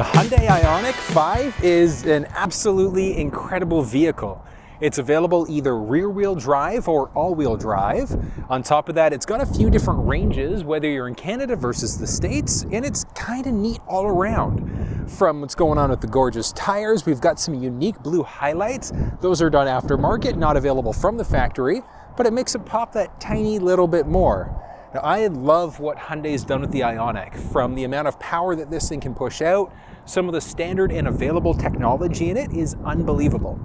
The Hyundai Ioniq 5 is an absolutely incredible vehicle. It's available either rear-wheel drive or all-wheel drive. On top of that, it's got a few different ranges, whether you're in Canada versus the States, and it's kind of neat all around. From what's going on with the gorgeous tires, we've got some unique blue highlights. Those are done aftermarket, not available from the factory, but it makes it pop that tiny little bit more. Now, I love what Hyundai's done with the Ioniq, from the amount of power that this thing can push out. Some of the standard and available technology in it is unbelievable.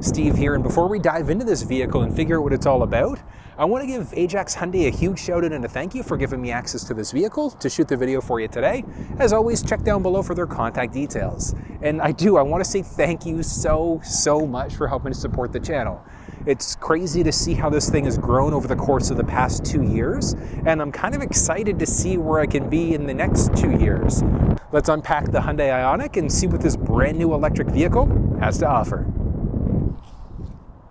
Steve here, and before we dive into this vehicle and figure out what it's all about, I want to give Ajax Hyundai a huge shout out and a thank you for giving me access to this vehicle to shoot the video for you today. As always, check down below for their contact details. And I want to say thank you so much for helping to support the channel. It's crazy to see how this thing has grown over the course of the past 2 years, and I'm kind of excited to see where I can be in the next 2 years. Let's unpack the Hyundai Ioniq and see what this brand new electric vehicle has to offer.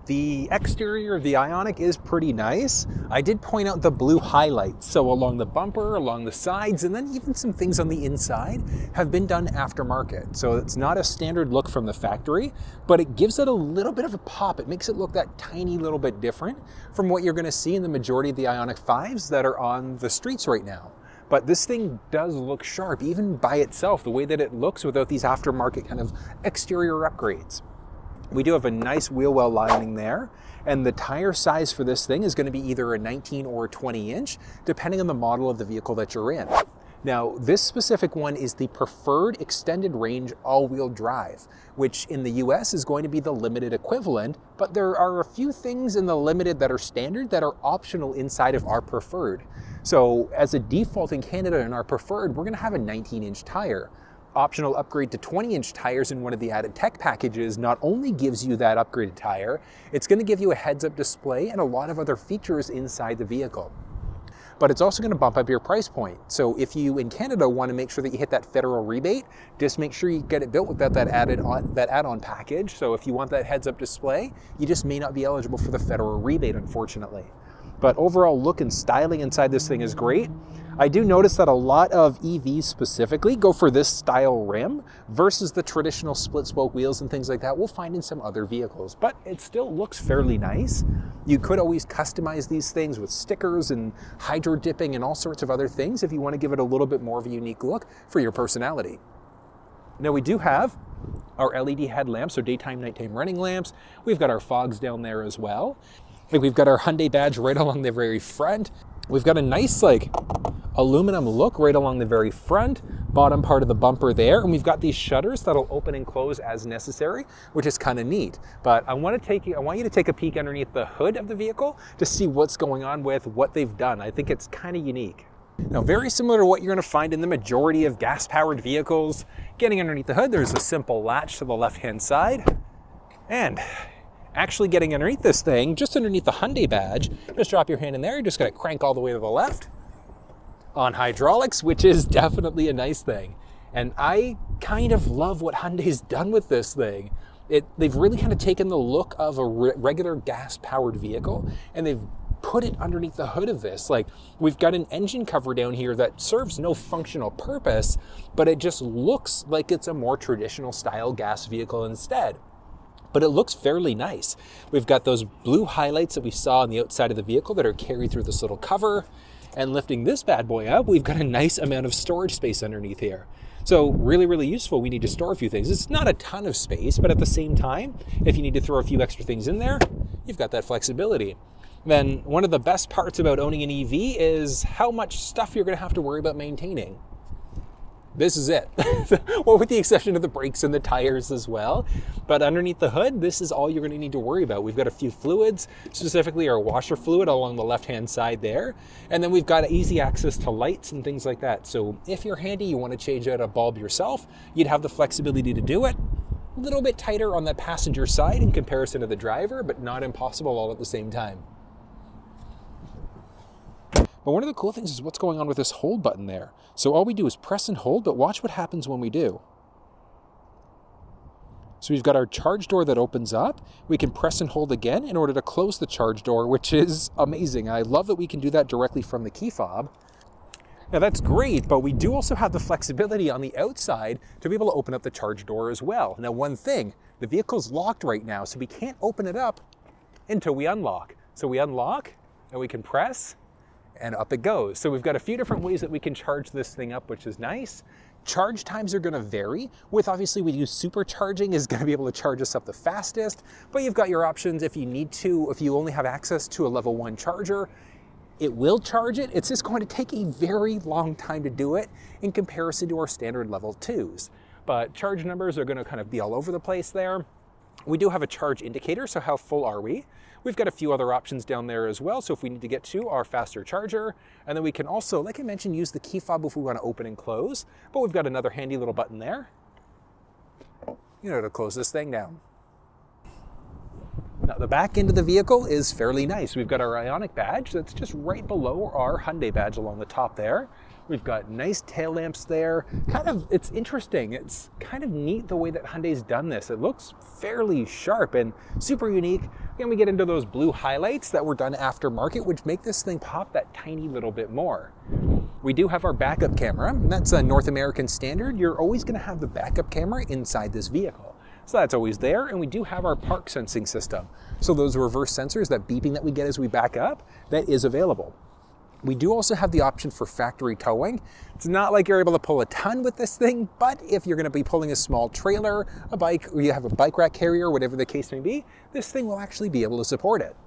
The exterior of the Ioniq is pretty nice. I did point out the blue highlights, so along the bumper, along the sides, and then even some things on the inside have been done aftermarket. So it's not a standard look from the factory, but it gives it a little bit of a pop. It makes it look that tiny little bit different from what you're going to see in the majority of the Ioniq 5s that are on the streets right now. But this thing does look sharp, even by itself, the way that it looks without these aftermarket kind of exterior upgrades. We do have a nice wheel well lining there, and the tire size for this thing is going to be either a 19 or a 20 inch, depending on the model of the vehicle that you're in. Now, this specific one is the preferred extended range all-wheel drive, which in the US is going to be the limited equivalent, but there are a few things in the limited that are standard that are optional inside of our preferred. So as a default in Canada in our preferred, we're going to have a 19-inch tire. Optional upgrade to 20-inch tires in one of the added tech packages not only gives you that upgraded tire, it's going to give you a heads-up display and a lot of other features inside the vehicle. But it's also going to bump up your price point. So if you in Canada want to make sure that you hit that federal rebate, just make sure you get it built without that add-on package. So if you want that heads-up display, you just may not be eligible for the federal rebate, unfortunately. But overall look and styling inside this thing is great. I do notice that a lot of EVs specifically go for this style rim versus the traditional split spoke wheels and things like that we'll find in some other vehicles, but it still looks fairly nice. You could always customize these things with stickers and hydro dipping and all sorts of other things if you want to give it a little bit more of a unique look for your personality. Now, we do have our LED headlamps, so daytime, nighttime running lamps. We've got our fogs down there as well. We've got our Hyundai badge right along the very front. We've got a nice like aluminum look right along the very front, bottom part of the bumper there. And we've got these shutters that'll open and close as necessary, which is kind of neat. But I want you to take a peek underneath the hood of the vehicle to see what's going on with what they've done. I think it's kind of unique. Now, very similar to what you're going to find in the majority of gas-powered vehicles. Getting underneath the hood, there's a simple latch to the left-hand side. And actually getting underneath this thing, just underneath the Hyundai badge, just drop your hand in there, you're just going to crank all the way to the left on hydraulics, which is definitely a nice thing. And I kind of love what Hyundai's done with this thing. They've really kind of taken the look of a regular gas-powered vehicle, and they've put it underneath the hood of this. Like, we've got an engine cover down here that serves no functional purpose, but it just looks like it's a more traditional style gas vehicle instead. But it looks fairly nice. We've got those blue highlights that we saw on the outside of the vehicle that are carried through this little cover. And lifting this bad boy up, we've got a nice amount of storage space underneath here. So really, really useful. We need to store a few things. It's not a ton of space, but at the same time, if you need to throw a few extra things in there, you've got that flexibility. Then one of the best parts about owning an EV is how much stuff you're gonna have to worry about maintaining. This is it. Well, with the exception of the brakes and the tires as well. But underneath the hood, this is all you're going to need to worry about. We've got a few fluids, specifically our washer fluid along the left-hand side there. And then we've got easy access to lights and things like that. So if you're handy, you want to change out a bulb yourself, you'd have the flexibility to do it. A little bit tighter on the passenger side in comparison to the driver, but not impossible all at the same time. But one of the cool things is what's going on with this hold button there. So all we do is press and hold, but watch what happens when we do. So we've got our charge door that opens up. We can press and hold again in order to close the charge door, which is amazing. I love that we can do that directly from the key fob. Now that's great, but we do also have the flexibility on the outside to be able to open up the charge door as well. Now one thing, the vehicle's locked right now, so we can't open it up until we unlock. So we unlock and we can press and up it goes. So we've got a few different ways that we can charge this thing up, which is nice. Charge times are going to vary. With obviously we use supercharging is going to be able to charge us up the fastest, but you've got your options if you need to. If you only have access to a level 1 charger, it will charge it. It's just going to take a very long time to do it in comparison to our standard level 2s. But charge numbers are going to kind of be all over the place there. We do have a charge indicator, so how full are we? We've got a few other options down there as well, so if we need to get to our faster charger. And then we can also, like I mentioned, use the key fob if we want to open and close, but we've got another handy little button there, you know, to close this thing down. Now the back end of the vehicle is fairly nice. We've got our Ioniq badge that's just right below our Hyundai badge along the top there. We've got nice tail lamps there. Kind of, it's interesting. It's kind of neat the way that Hyundai's done this. It looks fairly sharp and super unique. Then we get into those blue highlights that were done aftermarket, which make this thing pop that tiny little bit more. We do have our backup camera, and that's a North American standard. You're always gonna have the backup camera inside this vehicle. So that's always there, and we do have our park sensing system. So those reverse sensors, that beeping that we get as we back up, that is available. We do also have the option for factory towing. It's not like you're able to pull a ton with this thing, but if you're gonna be pulling a small trailer, a bike, or you have a bike rack carrier, whatever the case may be, this thing will actually be able to support it.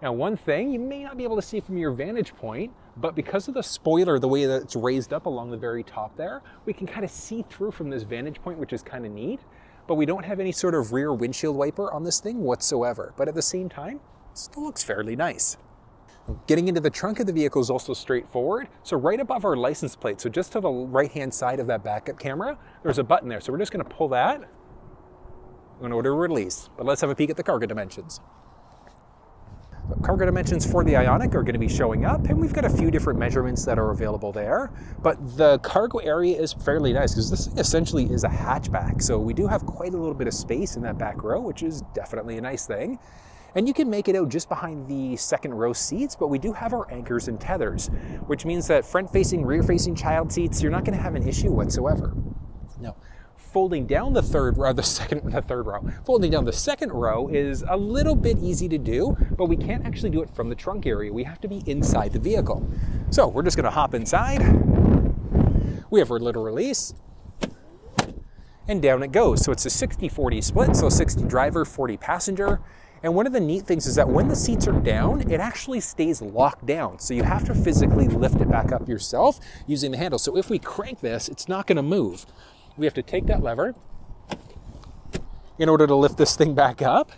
Now one thing you may not be able to see from your vantage point, but because of the spoiler, the way that it's raised up along the very top there, we can kind of see through from this vantage point, which is kind of neat, but we don't have any sort of rear windshield wiper on this thing whatsoever. But at the same time, it still looks fairly nice. Getting into the trunk of the vehicle is also straightforward. So right above our license plate, so just to the right-hand side of that backup camera, there's a button there. So we're just gonna pull that in order to release. But let's have a peek at the cargo dimensions. So cargo dimensions for the Ioniq are gonna be showing up, and we've got a few different measurements that are available there. But the cargo area is fairly nice because this essentially is a hatchback. So we do have quite a little bit of space in that back row, which is definitely a nice thing. And you can make it out just behind the second row seats, but we do have our anchors and tethers, which means that front-facing, rear-facing child seats, you're not gonna have an issue whatsoever. Now, folding down the second row is a little bit easy to do, but we can't actually do it from the trunk area. We have to be inside the vehicle. So we're just gonna hop inside. We have our little release, and down it goes. So it's a 60-40 split, so 60 driver, 40 passenger. And one of the neat things is that when the seats are down, it actually stays locked down. So you have to physically lift it back up yourself using the handle. So if we crank this, it's not gonna move. We have to take that lever in order to lift this thing back up.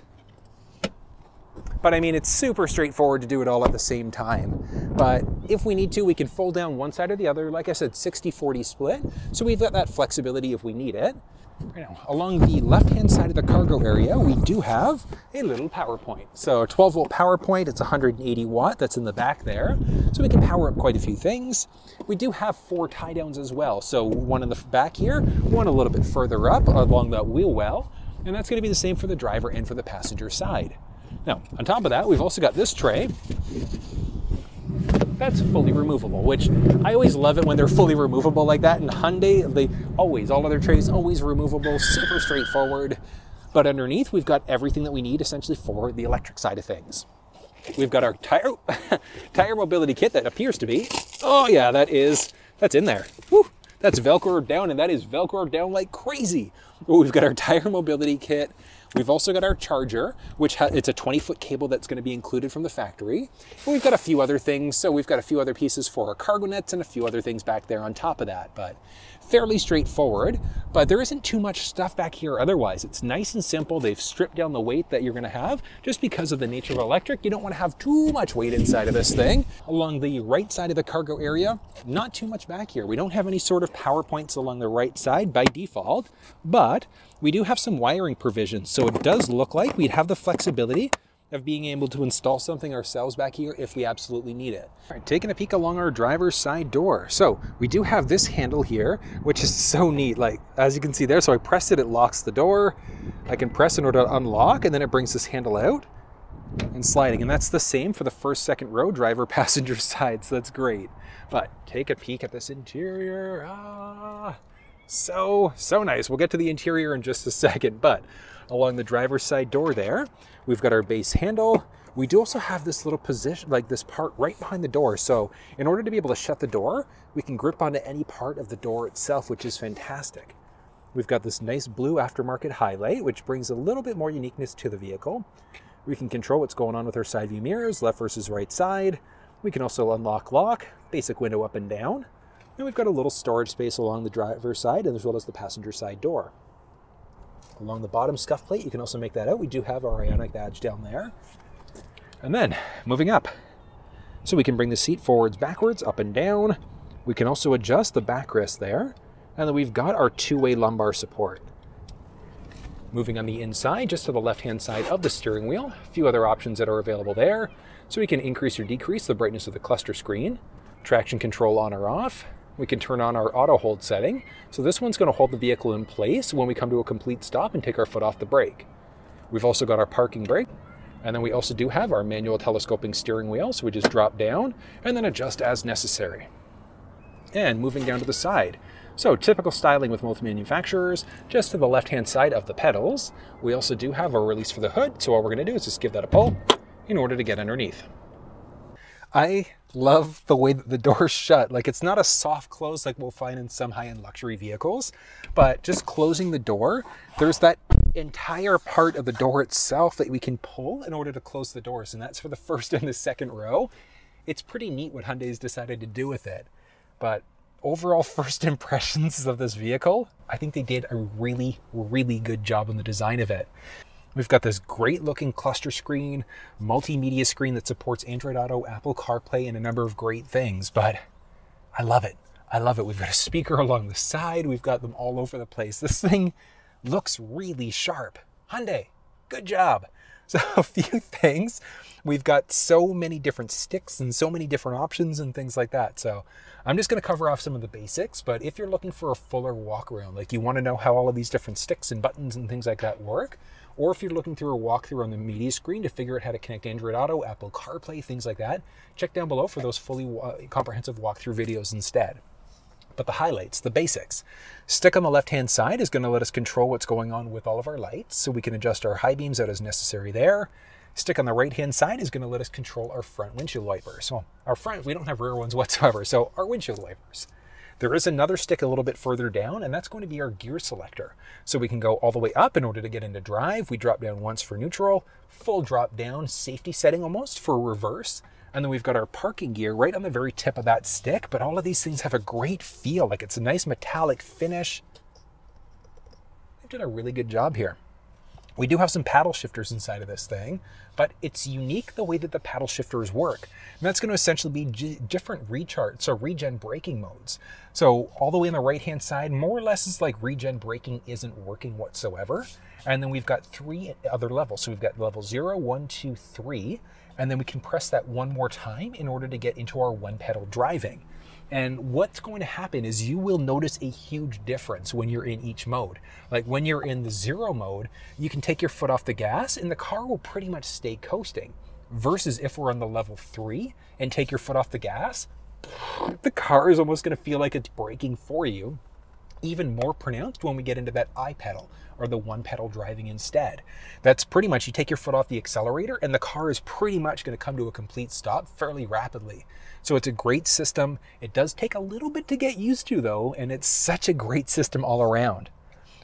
But I mean, it's super straightforward to do it all at the same time. But if we need to, we can fold down one side or the other. Like I said, 60-40 split. So we've got that flexibility if we need it. Right now, along the left-hand side of the cargo area, we do have a little power point. So a 12-volt power point, it's 180 watt, that's in the back there. So we can power up quite a few things. We do have 4 tie-downs as well. So one in the back here, one a little bit further up along that wheel well, and that's gonna be the same for the driver and for the passenger side. Now, on top of that, we've also got this tray that's fully removable, which I always love it when they're fully removable like that. In Hyundai, all other trays always removable, super straightforward. But underneath, we've got everything that we need essentially for the electric side of things. We've got our tire mobility kit that appears to be, oh yeah, that's in there. Woo. That's Velcroed down, and that is Velcroed down like crazy. But we've got our tire mobility kit. We've also got our charger, which it's a 20-foot cable that's gonna be included from the factory. And we've got a few other things. So we've got a few other pieces for our cargo nets and a few other things back there on top of that, but fairly straightforward. But there isn't too much stuff back here otherwise. It's nice and simple. They've stripped down the weight that you're gonna have just because of the nature of electric. You don't wanna have too much weight inside of this thing. Along the right side of the cargo area, not too much back here. We don't have any sort of power points along the right side by default, but we do have some wiring provisions, so it does look like we'd have the flexibility of being able to install something ourselves back here if we absolutely need it. All right, taking a peek along our driver's side door. So we do have this handle here, which is so neat. Like, as you can see there, so I pressed it, it locks the door. I can press in order to unlock, and then it brings this handle out. and sliding. And that's the same for the first, second row, driver, passenger side, so that's great. But take a peek at this interior. Ah, so nice. We'll get to the interior in just a second, but along the driver's side door there, we've got our base handle. We do also have this little position, like this part right behind the door. So in order to be able to shut the door, we can grip onto any part of the door itself, which is fantastic. We've got this nice blue aftermarket highlight, which brings a little bit more uniqueness to the vehicle. We can control what's going on with our side view mirrors, left versus right side. We can also unlock lock, basic window up and down. And we've got a little storage space along the driver's side and as well as the passenger side door. Along the bottom scuff plate, you can also make that out. We do have our Ioniq badge down there. And then moving up, so we can bring the seat forwards, backwards, up and down. We can also adjust the backrest there. And then we've got our two-way lumbar support. Moving on the inside, just to the left-hand side of the steering wheel, a few other options that are available there. So we can increase or decrease the brightness of the cluster screen, traction control on or off. We can turn on our auto hold setting. So this one's going to hold the vehicle in place when we come to a complete stop and take our foot off the brake. We've also got our parking brake. And then we also do have our manual telescoping steering wheel, so we just drop down and then adjust as necessary. And moving down to the side. So typical styling with most manufacturers, just to the left-hand side of the pedals. We also do have a release for the hood, so all we're gonna do is just give that a pull in order to get underneath. I love the way that the doors shut. Like, it's not a soft close like we'll find in some high-end luxury vehicles, but just closing the door, there's that entire part of the door itself that we can pull in order to close the doors, and that's for the first and the second row. It's pretty neat what Hyundai's decided to do with it. But overall first impressions of this vehicle, I think they did a really, really good job on the design of it. We've got this great looking cluster screen, multimedia screen that supports Android Auto, Apple CarPlay, and a number of great things, but I love it. I love it. We've got a speaker along the side. We've got them all over the place. This thing looks really sharp. Hyundai, good job. So a few things. We've got so many different sticks and so many different options and things like that. So I'm just going to cover off some of the basics, but if you're looking for a fuller walk around, like you want to know how all of these different sticks and buttons and things like that work, or if you're looking through a walkthrough on the media screen to figure out how to connect Android Auto, Apple CarPlay, things like that, check down below for those fully comprehensive walkthrough videos instead. But the highlights, the basics. Stick on the left-hand side is gonna let us control what's going on with all of our lights, so we can adjust our high beams out as necessary there. Stick on the right-hand side is gonna let us control our front windshield wipers. Well, our front, we don't have rear ones whatsoever, so our windshield wipers. There is another stick a little bit further down, and that's going to be our gear selector. So we can go all the way up in order to get into drive. We drop down once for neutral, full drop down, safety setting almost for reverse. And then we've got our parking gear right on the very tip of that stick, but all of these things have a great feel. Like, it's a nice metallic finish. They've done a really good job here. We do have some paddle shifters inside of this thing, but it's unique the way that the paddle shifters work. And that's going to essentially be different recharge, so regen braking modes. So all the way on the right-hand side, more or less is like regen braking isn't working whatsoever. And then we've got three other levels. So we've got level 0, 1, 2, 3, and then we can press that one more time in order to get into our one pedal driving. And what's going to happen is you will notice a huge difference when you're in each mode. Like, when you're in the 0 mode, you can take your foot off the gas and the car will pretty much stay coasting. Versus if we're on the level 3 and take your foot off the gas, the car is almost going to feel like it's braking for you. Even more pronounced when we get into that I pedal or the one pedal driving instead. That's pretty much, you take your foot off the accelerator and the car is pretty much going to come to a complete stop fairly rapidly. So it's a great system. It does take a little bit to get used to though, and it's such a great system all around.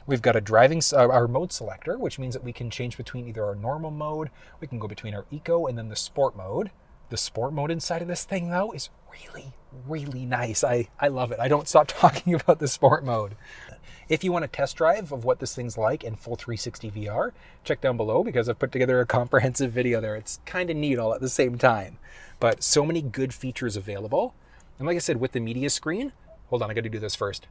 We've got a driving, our mode selector, which means that we can change between either our normal mode, we can go between our eco and then the sport mode. The sport mode inside of this thing though is really, really nice. I love it. I don't stop talking about the sport mode. If you want a test drive of what this thing's like in full 360 VR, check down below because I've put together a comprehensive video there. It's kind of neat all at the same time, but so many good features available. And like I said, with the media screen, hold on, I got to do this first.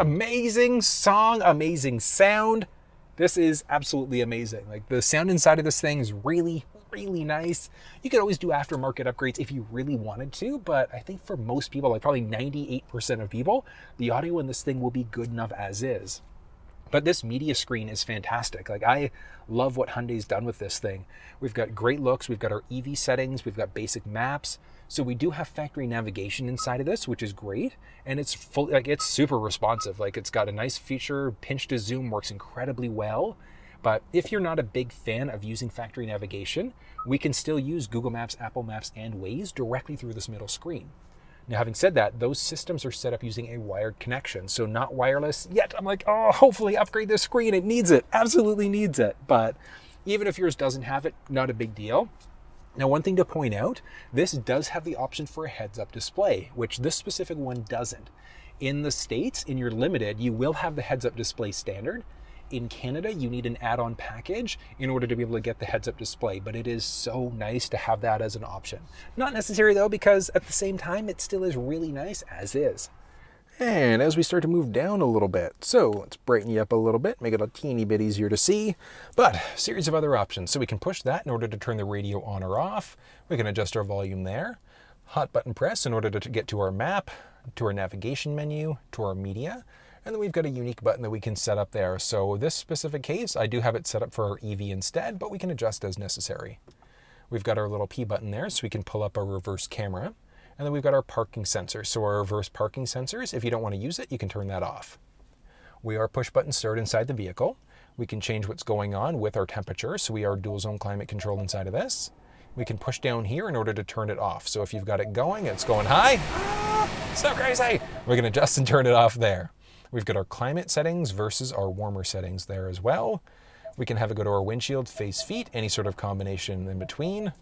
Amazing song, amazing sound. This is absolutely amazing. Like, the sound inside of this thing is really, really nice. You could always do aftermarket upgrades if you really wanted to, but I think for most people, like probably 98% of people, the audio in this thing will be good enough as is. But this media screen is fantastic. Like, I love what Hyundai's done with this thing. We've got great looks, we've got our EV settings, we've got basic maps. So we do have factory navigation inside of this, which is great. And it's full, like, it's super responsive. Like, it's got a nice feature, pinch to zoom works incredibly well. But if you're not a big fan of using factory navigation, we can still use Google Maps, Apple Maps, and Waze directly through this middle screen. Now, having said that, those systems are set up using a wired connection, so not wireless yet. I'm like, oh, hopefully upgrade this screen. It needs it, absolutely needs it. But even if yours doesn't have it, not a big deal. Now, one thing to point out, this does have the option for a heads-up display, which this specific one doesn't. In the States, in your Limited, you will have the heads-up display standard. In Canada, you need an add-on package in order to be able to get the heads-up display, but it is so nice to have that as an option. Not necessary though, because at the same time, it still is really nice as is. And as we start to move down a little bit, so let's brighten you up a little bit, make it a teeny bit easier to see, but a series of other options. So we can push that in order to turn the radio on or off. We can adjust our volume there. Hot button press in order to get to our map, to our navigation menu, to our media. And then we've got a unique button that we can set up there. So this specific case, I do have it set up for our EV instead, but we can adjust as necessary. We've got our little P button there, so we can pull up our reverse camera. And then we've got our parking sensor. So our reverse parking sensors, if you don't want to use it, you can turn that off. We are push button started inside the vehicle. We can change what's going on with our temperature. So we are dual zone climate control inside of this. We can push down here in order to turn it off. So if you've got it going, it's going high. Ah, so crazy. We can adjust and turn it off there. We've got our climate settings versus our warmer settings there as well. We can have it go to our windshield, face, feet, any sort of combination in between.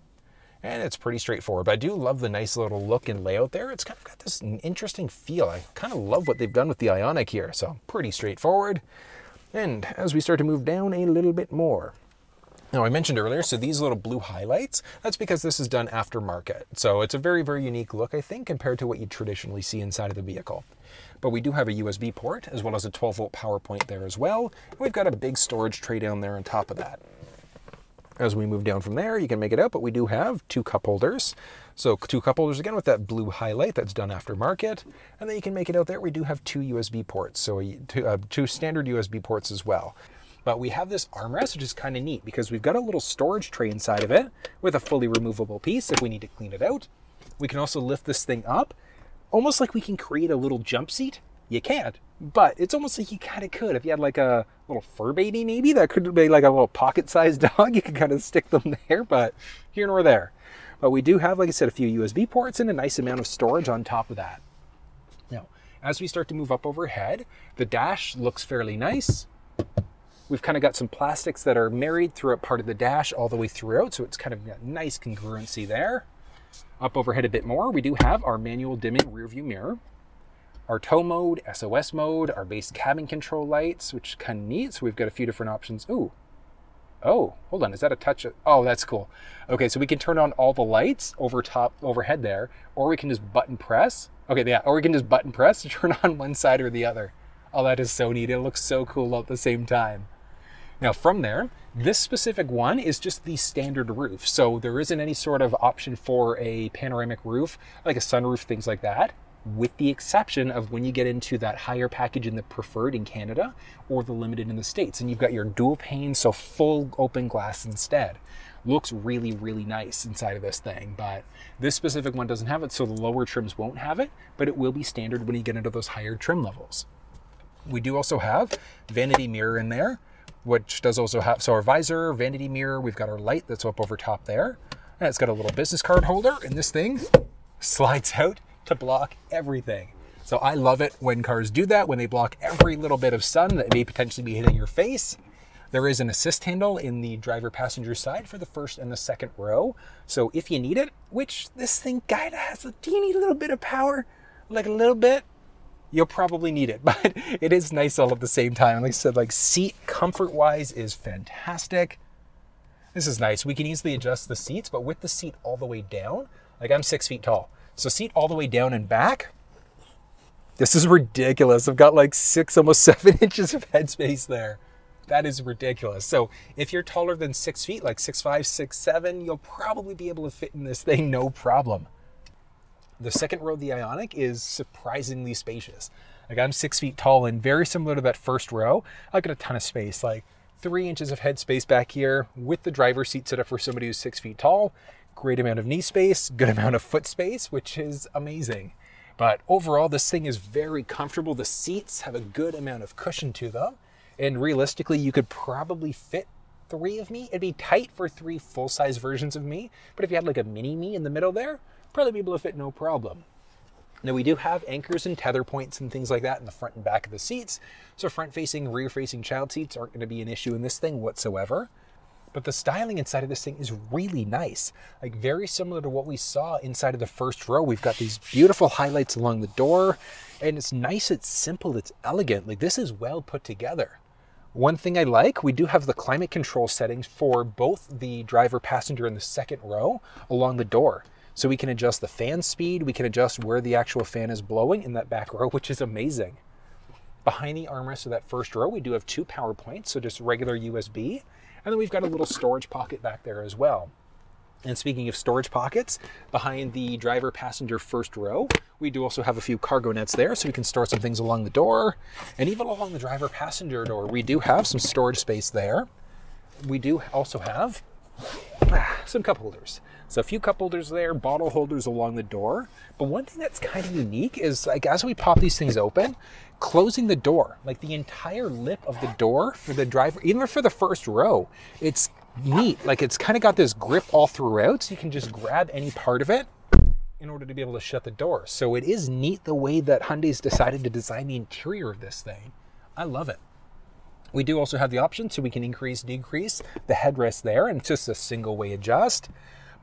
And it's pretty straightforward, but I do love the nice little look and layout there. It's kind of got this interesting feel. I kind of love what they've done with the Ioniq here, so pretty straightforward. And as we start to move down a little bit more, now I mentioned earlier, so these little blue highlights, that's because this is done aftermarket. So it's a very, very unique look, I think, compared to what you traditionally see inside of the vehicle. But we do have a USB port as well as a 12-volt power point there as well. And we've got a big storage tray down there on top of that. As we move down from there, you can make it out, but we do have two cup holders. So two cup holders again with that blue highlight, that's done aftermarket. And then you can make it out there, we do have two USB ports. So two standard USB ports as well. But we have this armrest, which is kind of neat because we've got a little storage tray inside of it with a fully removable piece if we need to clean it out. We can also lift this thing up, almost like we can create a little jump seat. You can't, but it's almost like you kind of could. If you had like a little fur baby, maybe that could be like a little pocket-sized dog. You could kind of stick them there, but here nor there. But we do have, like I said, a few USB ports and a nice amount of storage on top of that. Now, as we start to move up overhead, the dash looks fairly nice. We've kind of got some plastics that are married throughout part of the dash all the way throughout, so it's kind of got nice congruency there. Up overhead a bit more, we do have our manual dimming rear view mirror, our tow mode, SOS mode, our base cabin control lights, which is kind of neat. So we've got a few different options. Ooh, oh, hold on, is that a touch? Oh, that's cool. Okay, so we can turn on all the lights overhead there, or we can just button press. Okay, yeah, or we can just button press to turn on one side or the other. Oh, that is so neat. It looks so cool all at the same time. Now from there, this specific one is just the standard roof. So there isn't any sort of option for a panoramic roof, like a sunroof, things like that, with the exception of when you get into that higher package in the Preferred in Canada or the Limited in the States, and you've got your dual pane, so full open glass instead. Looks really, really nice inside of this thing, but this specific one doesn't have it, so the lower trims won't have it, but it will be standard when you get into those higher trim levels. We do also have vanity mirror in there, which does also have, so our visor, vanity mirror, we've got our light that's up over top there. And it's got a little business card holder, and this thing slides out to block everything. So I love it when cars do that, when they block every little bit of sun that may potentially be hitting your face. There is an assist handle in the driver passenger side for the first and the second row. So if you need it, which this thing kinda has a teeny little bit of power, like a little bit, you'll probably need it, but it is nice all at the same time. Like I said, like seat comfort wise is fantastic. This is nice. We can easily adjust the seats, but with the seat all the way down, like I'm 6 feet tall. So seat all the way down and back. This is ridiculous. I've got like almost 7 inches of headspace there. That is ridiculous. So if you're taller than 6 feet, like 6'5", 6'7", you'll probably be able to fit in this thing, no problem. The second row of the Ioniq is surprisingly spacious. Like I'm 6 feet tall and very similar to that first row. I've got a ton of space, like 3 inches of head space back here with the driver's seat set up for somebody who's 6 feet tall. Great amount of knee space, good amount of foot space, which is amazing. But overall, this thing is very comfortable. The seats have a good amount of cushion to them. And realistically, you could probably fit three of me. It'd be tight for three full-size versions of me. But if you had like a mini me in the middle there, probably be able to fit no problem. Now we do have anchors and tether points and things like that in the front and back of the seats. So front-facing, rear-facing child seats aren't gonna be an issue in this thing whatsoever. But the styling inside of this thing is really nice. Like very similar to what we saw inside of the first row. We've got these beautiful highlights along the door, and it's nice, it's simple, it's elegant. Like this is well put together. One thing I like, we do have the climate control settings for both the driver, passenger, and the second row along the door. So we can adjust the fan speed, we can adjust where the actual fan is blowing in that back row, which is amazing. Behind the armrest of that first row, we do have two power points, so just regular USB. And then we've got a little storage pocket back there as well. And speaking of storage pockets, behind the driver, passenger, first row, we do also have a few cargo nets there, so we can store some things along the door. And even along the driver, passenger door, we do have some storage space there. We do also have some cup holders. So a few cup holders there, bottle holders along the door. But one thing that's kind of unique is, like, as we pop these things open, closing the door, like the entire lip of the door for the driver, even for the first row, it's neat. Like it's kind of got this grip all throughout, so you can just grab any part of it in order to be able to shut the door. So it is neat the way that Hyundai's decided to design the interior of this thing. I love it. We do also have the option, so we can increase, decrease the headrest there, and it's just a single way adjust.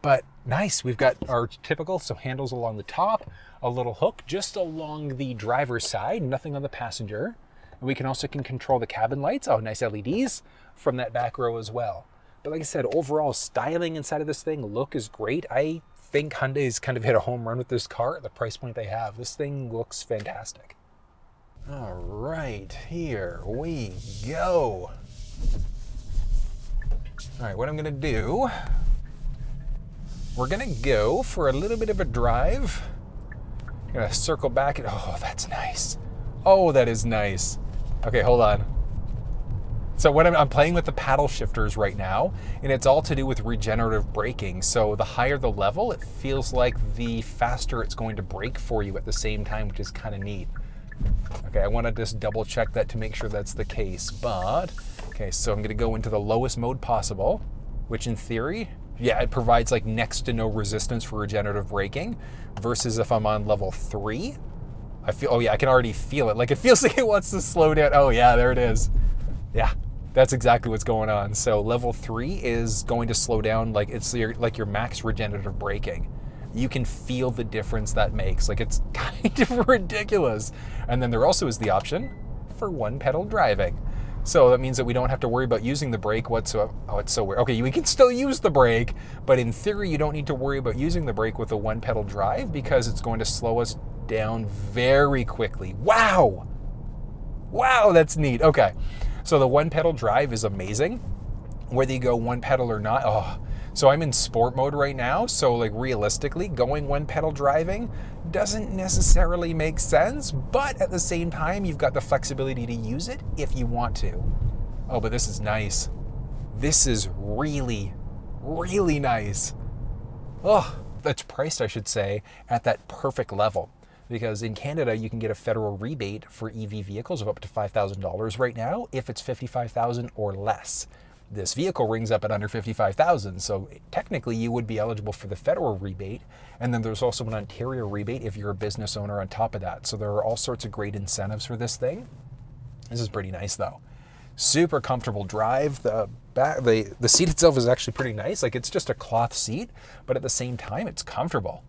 But nice, we've got our typical, so handles along the top, a little hook just along the driver's side, nothing on the passenger. And we can also control the cabin lights, oh, nice LEDs from that back row as well. But like I said, overall styling inside of this thing, look is great. I think Hyundai's kind of hit a home run with this car at the price point they have. This thing looks fantastic. All right, here we go. All right, what I'm gonna do, we're gonna go for a little bit of a drive. I'm gonna circle back and, oh, that's nice. Oh, that is nice. Okay, hold on. So what I'm playing with the paddle shifters right now, and it's all to do with regenerative braking. So the higher the level, it feels like the faster it's going to brake for you at the same time, which is kind of neat. Okay, I want to just double check that to make sure that's the case, but okay, so I'm going to go into the lowest mode possible, which in theory, yeah, it provides like next to no resistance for regenerative braking, versus if I'm on level 3, I feel, oh yeah, I can already feel it. Like it feels like it wants to slow down. Oh yeah, there it is. Yeah, that's exactly what's going on. So level 3 is going to slow down, like it's your max regenerative braking. You can feel the difference that makes. Like it's kind of ridiculous. And then there also is the option for one pedal driving. So that means that we don't have to worry about using the brake whatsoever. Oh, it's so weird. Okay, we can still use the brake, but in theory, you don't need to worry about using the brake with a one pedal drive because it's going to slow us down very quickly. Wow. Wow, that's neat. Okay. So the one pedal drive is amazing. Whether you go one pedal or not, oh, so I'm in sport mode right now, so like realistically, going one pedal driving doesn't necessarily make sense, but at the same time, you've got the flexibility to use it if you want to. Oh, but this is nice. This is really, really nice. Oh, that's priced, I should say, at that perfect level. Because in Canada, you can get a federal rebate for EV vehicles of up to $5,000 right now if it's $55,000 or less. This vehicle rings up at under $55,000, so technically you would be eligible for the federal rebate. And then there's also an Ontario rebate if you're a business owner on top of that. So there are all sorts of great incentives for this thing. This is pretty nice though. Super comfortable drive. The seat itself is actually pretty nice. Like it's just a cloth seat, but at the same time, it's comfortable.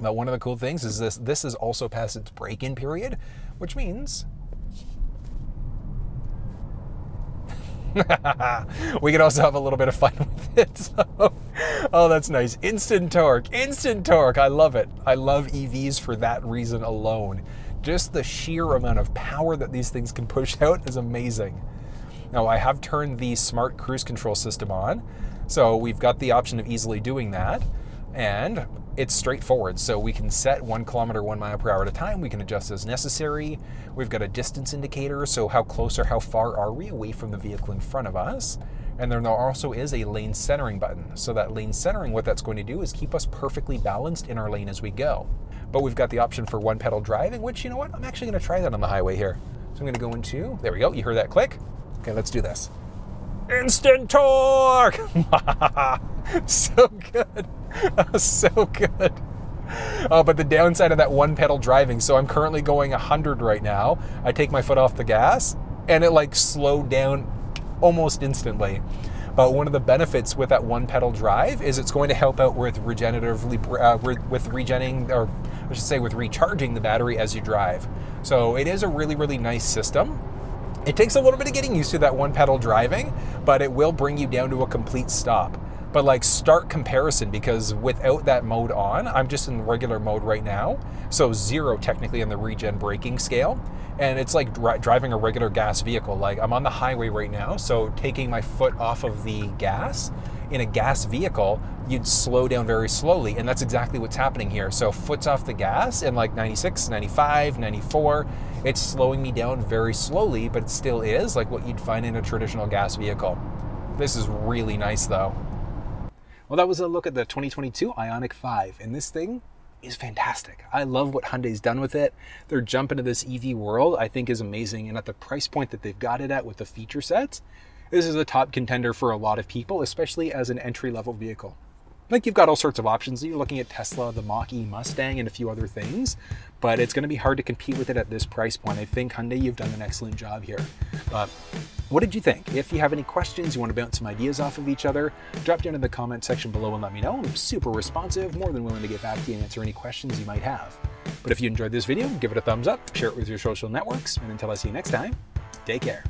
Now, one of the cool things is this is also past its break-in period, which means we could also have a little bit of fun with it. So, oh, that's nice. Instant torque, instant torque. I love it. I love EVs for that reason alone. Just the sheer amount of power that these things can push out is amazing. Now, I have turned the smart cruise control system on, so we've got the option of easily doing that. And it's straightforward. So we can set 1 kilometer, 1 mile per hour at a time. We can adjust as necessary. We've got a distance indicator. So how close or how far are we away from the vehicle in front of us? And then there also is a lane centering button. So that lane centering, what that's going to do is keep us perfectly balanced in our lane as we go. But we've got the option for one pedal driving, which, you know what? I'm actually going to try that on the highway here. So I'm going to go into, there we go. You heard that click. Okay, let's do this. Instant torque. So good. So good. But the downside of that one pedal driving, so I'm currently going 100 right now. I take my foot off the gas and it like slowed down almost instantly. But one of the benefits with that one pedal drive is it's going to help out with recharging the battery as you drive. So it is a really, really nice system. It takes a little bit of getting used to, that one pedal driving, but it will bring you down to a complete stop. But like stark comparison, because without that mode on, I'm just in regular mode right now. So 0 technically on the regen braking scale. And it's like driving a regular gas vehicle. Like I'm on the highway right now. So taking my foot off of the gas in a gas vehicle, you'd slow down very slowly. And that's exactly what's happening here. So foot's off the gas and like 96, 95, 94, it's slowing me down very slowly, but it still is like what you'd find in a traditional gas vehicle. This is really nice though. Well, that was a look at the 2022 Ioniq 5, and this thing is fantastic. I love what Hyundai's done with it. Their jump into this EV world, I think, is amazing, and at the price point that they've got it at with the feature sets, this is a top contender for a lot of people, especially as an entry-level vehicle. Like, you've got all sorts of options. You're looking at Tesla, the Mach-E Mustang, and a few other things, but it's going to be hard to compete with it at this price point. I think, Hyundai, you've done an excellent job here. What did you think? If you have any questions, you want to bounce some ideas off of each other, drop down in the comment section below and let me know. I'm super responsive, more than willing to get back to you and answer any questions you might have. But if you enjoyed this video, give it a thumbs up, share it with your social networks, and until I see you next time, take care.